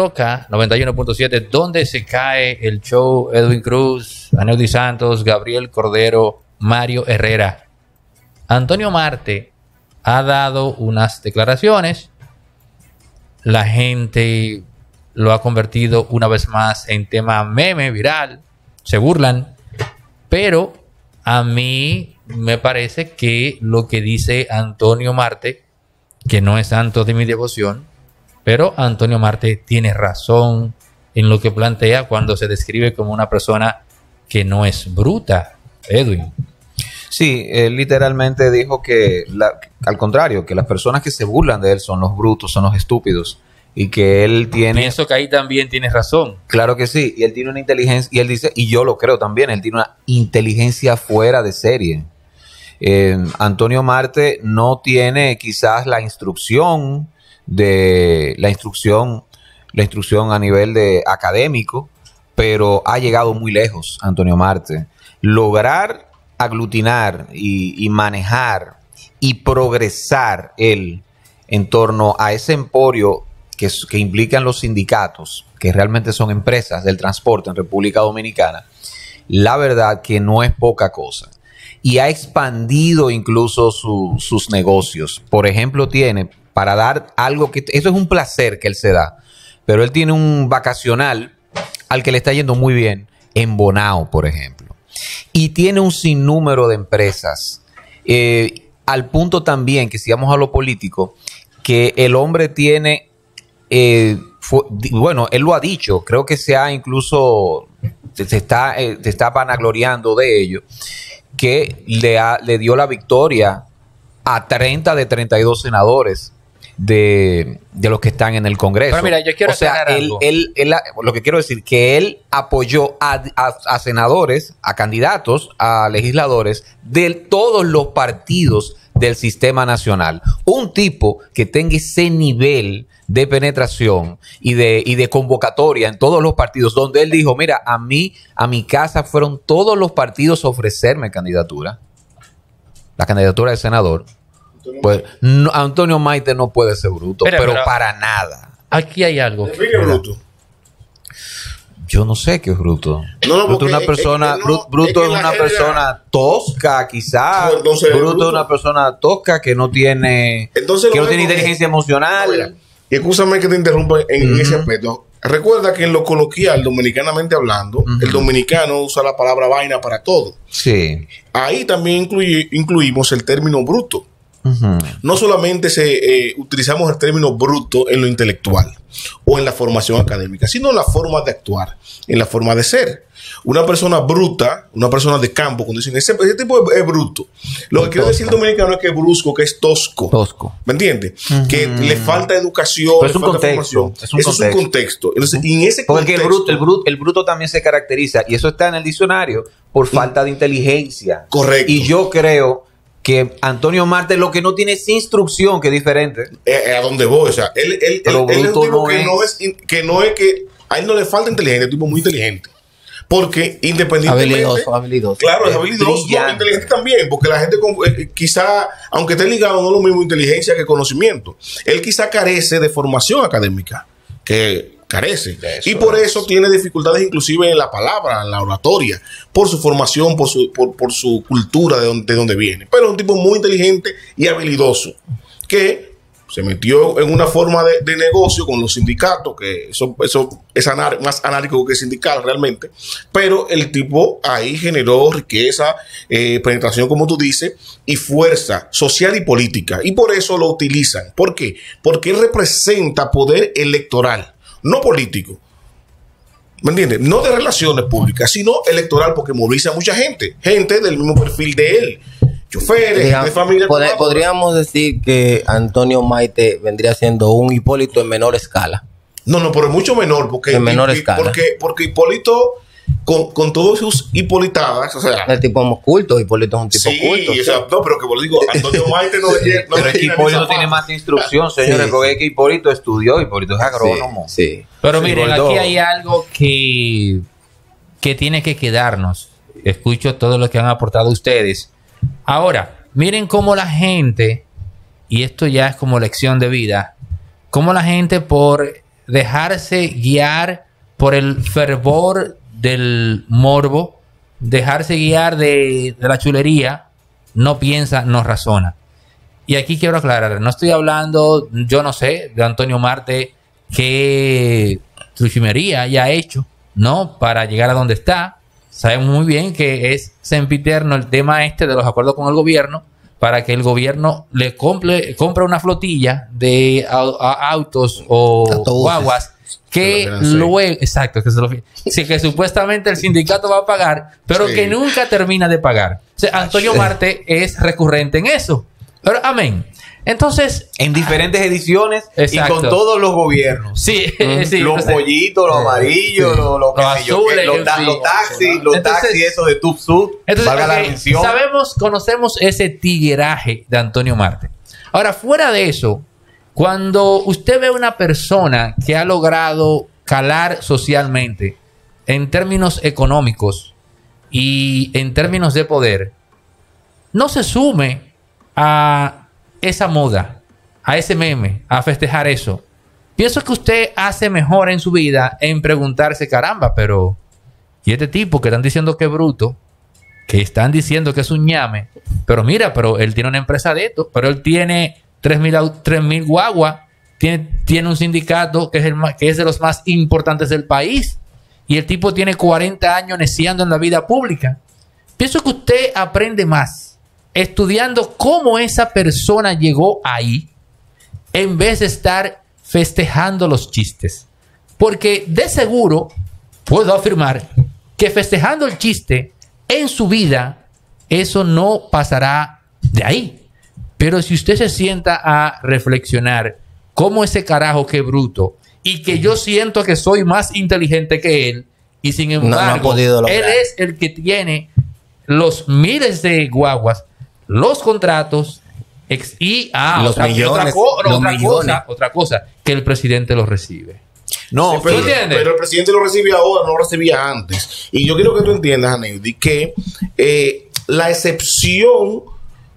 Roca, 91.7, donde se cae el show. Edwin Cruz, Aneudy Santos, Gabriel Cordero, Mario Herrera. Antonio Marte ha dado unas declaraciones. La gente lo ha convertido una vez más en tema meme viral. Se burlan. Pero a mí me parece que lo que dice Antonio Marte, que no es santo de mi devoción, pero Antonio Marte tiene razón en lo que plantea cuando se describe como una persona que no es bruta, Edwin. Sí, él literalmente dijo que, al contrario, que las personas que se burlan de él son los brutos, son los estúpidos. Y que él tiene... Pienso que ahí también tienes razón. Claro que sí, y él tiene una inteligencia, y él dice, y yo lo creo también, él tiene una inteligencia fuera de serie. Antonio Marte no tiene quizás la instrucción de la instrucción a nivel de académico, pero ha llegado muy lejos Antonio Marte. Lograr aglutinar y manejar y progresar él en torno a ese emporio que implican los sindicatos, que realmente son empresas del transporte en República Dominicana, la verdad que no es poca cosa. Y ha expandido incluso sus negocios. Por ejemplo, tiene, para dar algo que... Esto es un placer que él se da, pero él tiene un vacacional al que le está yendo muy bien, en Bonao, por ejemplo. Y tiene un sinnúmero de empresas. Al punto también, que si vamos a lo político, que el hombre tiene... bueno, él lo ha dicho, creo que se ha incluso, se está vanagloriando de ello, que le dio la victoria a 30 de 32 senadores de los que están en el Congreso. Pero mira, yo quiero lo que quiero decir, que él apoyó a senadores, a candidatos, a legisladores de todos los partidos del Sistema Nacional. Un tipo que tenga ese nivel de penetración y de convocatoria en todos los partidos, donde él dijo, mira, a mi casa fueron todos los partidos a ofrecerme candidatura, la candidatura de senador. Pues no, Antonio Marte no puede ser bruto, pero para nada. Aquí hay algo. ¿Qué es bruto? Yo no sé qué es bruto. No, bruto es una persona, bruto es una persona tosca, quizás. Bruto es una persona tosca que no tiene, inteligencia emocional. Mira, y excúsame que te interrumpa en ese aspecto. Recuerda que en lo coloquial, dominicanamente hablando, el dominicano usa la palabra vaina para todo. Sí. Ahí también incluimos el término bruto. No solamente utilizamos el término bruto en lo intelectual o en la formación académica, sino en la forma de actuar, en la forma de ser. Una persona bruta, una persona de campo, cuando dicen ese tipo es bruto. Lo que quiero decir dominicano es que es brusco, que es tosco. Tosco. ¿Me entiendes? Que le falta educación, le falta formación. Eso es un contexto. Entonces, en ese contexto, porque el bruto también se caracteriza, y eso está en el diccionario, por falta de inteligencia. Correcto. Y yo creo que Antonio Marte lo que no tiene es instrucción, que es diferente. ¿A dónde voy? O sea, él es un tipo que a él no le falta inteligencia, es un tipo muy inteligente. Porque independientemente... Habilidoso. Claro, es habilidoso, no, inteligente también, porque la gente quizá, aunque esté ligado, no es lo mismo inteligencia que conocimiento. Él quizá carece de formación académica, que carece. Y por eso tiene dificultades inclusive en la palabra, en la oratoria, por su formación, por su cultura de donde viene. Pero es un tipo muy inteligente y habilidoso, que se metió en una forma de negocio con los sindicatos, que eso es más anárquico que sindical realmente, pero el tipo ahí generó riqueza, penetración, como tú dices, y fuerza social y política. Y por eso lo utilizan. ¿Por qué? Porque él representa poder electoral, no político. ¿Me entiendes? No de relaciones públicas, sino electoral, porque moviliza a mucha gente. Gente del mismo perfil de él. Choferes, de familia. Podríamos decir que Antonio Marte vendría siendo un Hipólito en menor escala. No, pero mucho menor. Porque Hipólito, con todos sus hipolitadas, o sea... El tipo más culto, Hipólito es un tipo culto. Sí, o sea, no, pero que por lo digo, Antonio Marte no... no pero es que Hipólito tiene más instrucción, señores, porque es que Hipólito estudió, Hipólito es agrónomo. Sí. Pero miren, aquí hay algo que tiene que quedarnos. Escucho todo lo que han aportado ustedes. Ahora, miren cómo la gente, y esto ya es como lección de vida, cómo la gente por dejarse guiar por el fervor del morbo, dejarse guiar de la chulería, no piensa, no razona. Y aquí quiero aclarar, no estoy hablando, yo no sé, de Antonio Marte, qué chuchimería haya hecho, ¿no? Para llegar a donde está. Sabemos muy bien que es sempiterno el tema este de los acuerdos con el gobierno, para que el gobierno le compre una flotilla de autos o guaguas que luego, exacto, que supuestamente el sindicato va a pagar, pero sí, que nunca termina de pagar. O sea, Antonio Marte es recurrente en eso. Pero, amén. Entonces, en diferentes ediciones, exacto, y con todos los gobiernos. Sí, sí, los pollitos, los amarillos, sí, los azules, los taxis, los taxis, eso de Tub Sud. Sabemos, conocemos ese tigueraje de Antonio Marte. Ahora, fuera de eso, cuando usted ve una persona que ha logrado calar socialmente en términos económicos y en términos de poder, no se sume a esa moda, a ese meme, a festejar eso. Pienso que usted hace mejor en su vida en preguntarse, caramba, pero y este tipo que están diciendo que es bruto, que están diciendo que es un ñame, pero mira, pero él tiene una empresa de esto, pero él tiene 3.000 guaguas, tiene un sindicato que es, que es de los más importantes del país, y el tipo tiene 40 años neciando en la vida pública. Pienso que usted aprende más estudiando cómo esa persona llegó ahí, en vez de estar festejando los chistes. Porque de seguro puedo afirmar que festejando el chiste en su vida, eso no pasará de ahí. Pero si usted se sienta a reflexionar cómo ese carajo que bruto, y que yo siento que soy más inteligente que él, y sin embargo, no él es el que tiene los miles de guaguas, los contratos y los millones, otra cosa, que el presidente los recibe. No, pero el presidente lo recibe ahora, no lo recibía antes. Y yo quiero que tú entiendas, Aneudy, que la excepción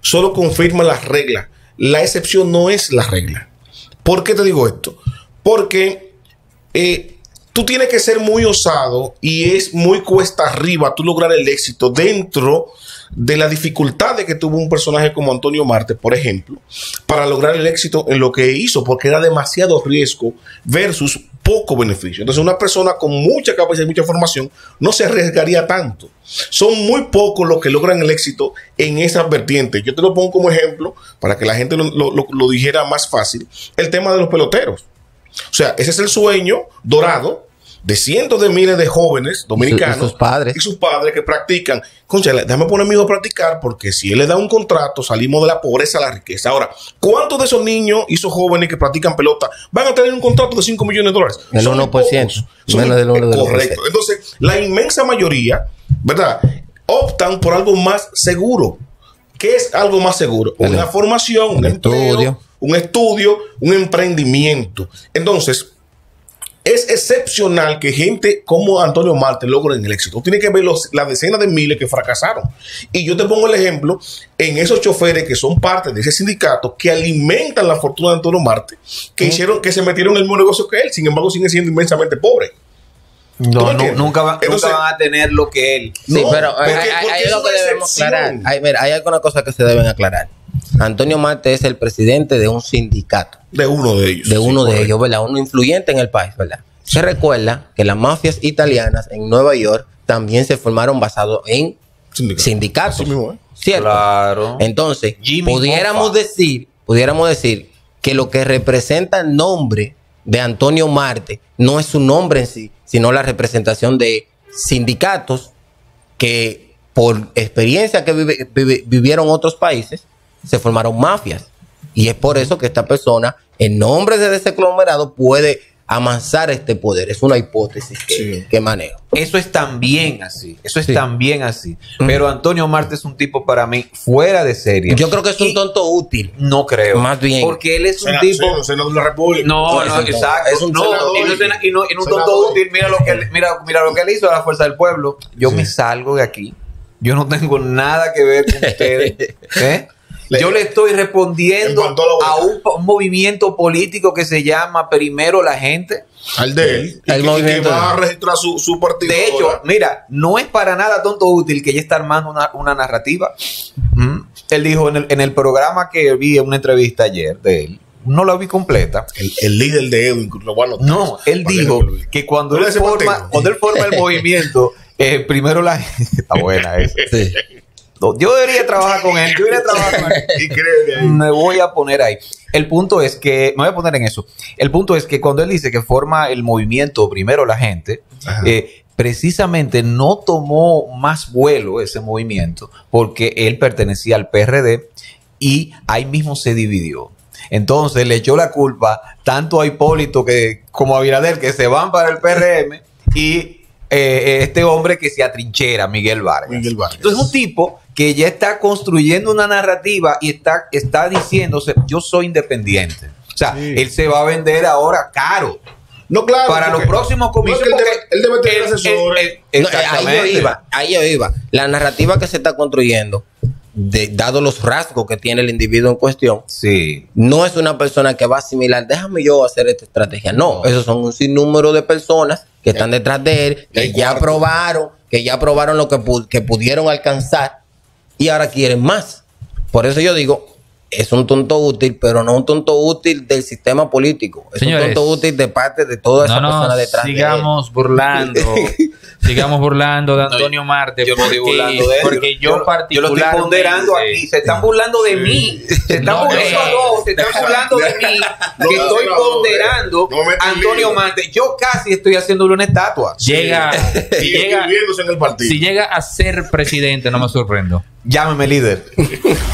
solo confirma las reglas. La excepción no es la regla. ¿Por qué te digo esto? Porque tú tienes que ser muy osado y es muy cuesta arriba tú lograr el éxito dentro de la dificultad de que tuvo un personaje como Antonio Marte, por ejemplo, para lograr el éxito en lo que hizo, porque era demasiado riesgo versus poco beneficio. Entonces, una persona con mucha capacidad y mucha formación no se arriesgaría tanto. Son muy pocos los que logran el éxito en esas vertientes. Yo te lo pongo como ejemplo para que la gente lo dijera más fácil, el tema de los peloteros. O sea, ese es el sueño dorado de cientos de miles de jóvenes dominicanos y sus padres que practican. Concha, déjame poner a mi hijo a practicar, porque si él le da un contrato, salimos de la pobreza a la riqueza. Ahora, ¿cuántos de esos niños y esos jóvenes que practican pelota van a tener un contrato de $5 millones? El son 1%. Menos del 1%. Correcto. Entonces, la inmensa mayoría, ¿verdad?, optan por algo más seguro. ¿Qué es algo más seguro? Una formación, un estudio, un emprendimiento. Entonces, es excepcional que gente como Antonio Marte logren el éxito. Tiene que ver las decenas de miles que fracasaron. Y yo te pongo el ejemplo en esos choferes que son parte de ese sindicato que alimentan la fortuna de Antonio Marte, que hicieron, que se metieron en el mismo negocio que él, sin embargo siguen siendo inmensamente pobres. Nunca van a tener lo que él. Sí, no, pero hay algo que debemos aclarar. Hay alguna cosa que se deben aclarar. Antonio Marte es el presidente de un sindicato. De uno de ellos. De uno de ellos, ¿verdad? Uno influyente en el país, ¿verdad? Se recuerda que las mafias italianas en Nueva York también se formaron basados en sindicatos. Así mismo, ¿eh? ¿Cierto? Claro. Entonces, pudiéramos decir que lo que representa el nombre de Antonio Marte no es su nombre en sí, sino la representación de sindicatos que, por experiencia que vivieron otros países, se formaron mafias. Y es por eso que esta persona, en nombre de ese conglomerado, puede amansar este poder. Es una hipótesis que manejo. Eso es también así. Pero Antonio Marte es un tipo, para mí, fuera de serie. Yo creo que es un tonto útil. No creo. Más bien. Porque él es un tipo... senador de la República. No, exacto. Es un tonto útil. Mira lo que él hizo a la Fuerza del Pueblo. Yo me salgo de aquí. Yo no tengo nada que ver con ustedes. Yo le estoy respondiendo a un movimiento político que se llama primero la gente. Al de él. Que va a registrar su partido. De hecho, ahora, mira, no es para nada tonto útil que ella está armando una narrativa. Él dijo en el programa que vi en una entrevista ayer de él. No la vi completa. El líder de Edwin Cruz. No, él dijo que cuando él forma el movimiento, primero la gente. Está buena esa. Sí. Yo debería trabajar con él. Me voy a poner ahí. El punto es que... Me voy a poner en eso. El punto es que cuando él dice que forma el movimiento primero la gente, precisamente no tomó más vuelo ese movimiento porque él pertenecía al PRD y ahí mismo se dividió. Entonces le echó la culpa tanto a Hipólito como a Abinader, que se van para el PRM, y este hombre que se atrinchera, Miguel Vargas. Entonces es un tipo que ya está construyendo una narrativa y está diciéndose, yo soy independiente. O sea, él se va a vender ahora caro. No, claro. Para los próximos comicios. No, él debe tener asesores. Ahí yo iba. La narrativa que se está construyendo, dado los rasgos que tiene el individuo en cuestión, no es una persona que va a asimilar, déjame yo hacer esta estrategia. No, esos son un sinnúmero de personas que están detrás de él, que ya probaron lo que pudieron alcanzar y ahora quieren más. Por eso yo digo, es un tonto útil, pero no un tonto útil del sistema político. Es señores, un tonto útil de parte de toda esa persona detrás. Sigamos burlando de Antonio Marte. Yo no estoy burlando de él. Porque yo particularmente... Yo lo estoy ponderando aquí. Se están burlando de mí. Se están burlando de mí. Que estoy ponderando a Antonio Marte. Yo casi estoy haciéndole una estatua. Si llega a ser presidente, no me sorprendo. Llámeme líder.